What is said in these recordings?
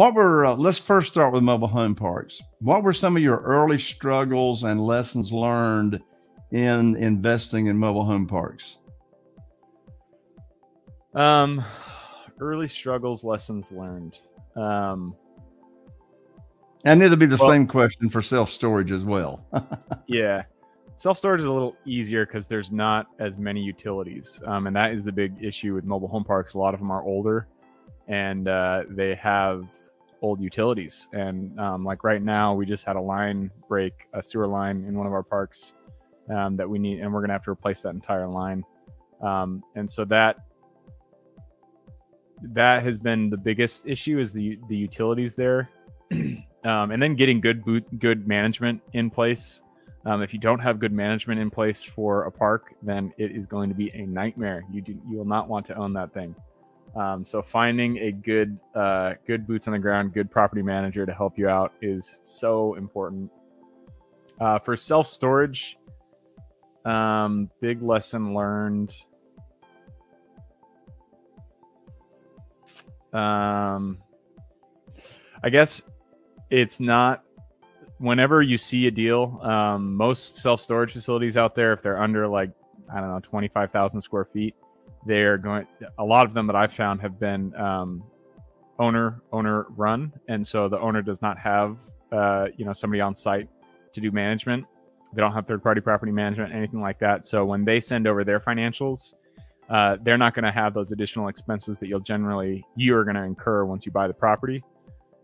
What were, let's first start with mobile home parks. What were some of your early struggles and lessons learned in investing in mobile home parks? Early struggles, lessons learned. And it'll be the same question for self-storage as well. Yeah. Self-storage is a little easier because there's not as many utilities. And that is the big issue with mobile home parks. A lot of them are older and they have old utilities. And like right now, we just had a line break, a sewer line in one of our parks that we need, and we're going to have to replace that entire line. And so that has been the biggest issue, is the utilities there. And then getting good management in place. If you don't have good management in place for a park, then it is going to be a nightmare. You will not want to own that thing. So finding a good boots on the ground, good property manager to help you out is so important. For self-storage, big lesson learned. I guess it's not, whenever you see a deal, most self-storage facilities out there, if they're under like, I don't know, 25,000 square feet, they're going, a lot of them that I've found have been owner run. And so the owner does not have, you know, somebody on site to do management. They don't have third-party property management, anything like that. So when they send over their financials, they're not going to have those additional expenses that you're going to incur once you buy the property.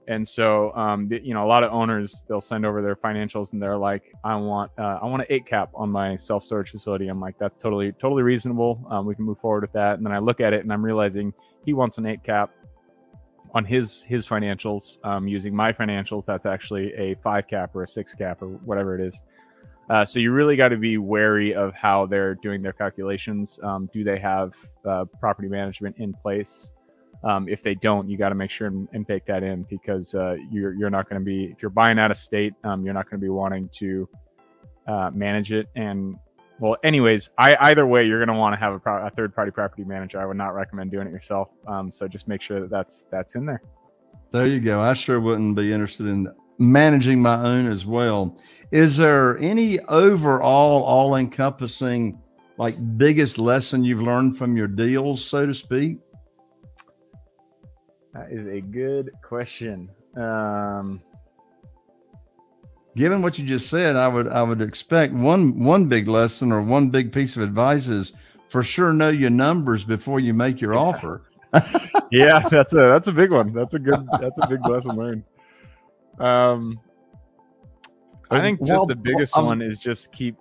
And so, you know, a lot of owners, they'll send over their financials and they're like, I want an 8 cap on my self-storage facility. I'm like, that's totally reasonable. We can move forward with that. And then I look at it and I'm realizing he wants an 8 cap on his financials. Using my financials, that's actually a 5 cap or a 6 cap or whatever it is. So you really got to be wary of how they're doing their calculations. Do they have property management in place? If they don't, you got to make sure and bake that in, because you're not going to be, if you're buying out of state, you're not going to be wanting to manage it. And well, anyways, either way, you're going to want to have a third-party property manager. I would not recommend doing it yourself. So just make sure that that's in there. There you go. I sure wouldn't be interested in managing my own as well. Is there any overall all-encompassing, like, biggest lesson you've learned from your deals, so to speak? That is a good question. Given what you just said, I would expect one big lesson or one big piece of advice is for sure know your numbers before you make your offer. Yeah, that's a big one. That's a big lesson learned. I think just the biggest one is just keep,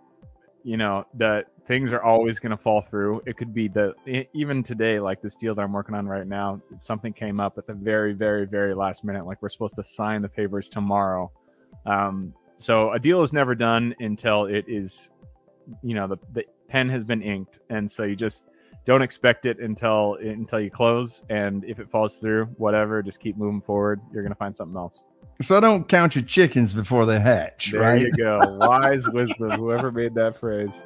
you know, that things are always going to fall through. It could be that even today, like this deal that I'm working on right now, something came up at the very, very, very last minute. Like, we're supposed to sign the papers tomorrow. So a deal is never done until it is, you know, the pen has been inked. And so you just don't expect it until you close. And if it falls through, whatever, just keep moving forward. You're going to find something else. So don't count your chickens before they hatch, right? There you go. Wise wisdom, whoever made that phrase.